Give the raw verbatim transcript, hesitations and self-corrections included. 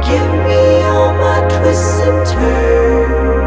Give me all my twists and turns.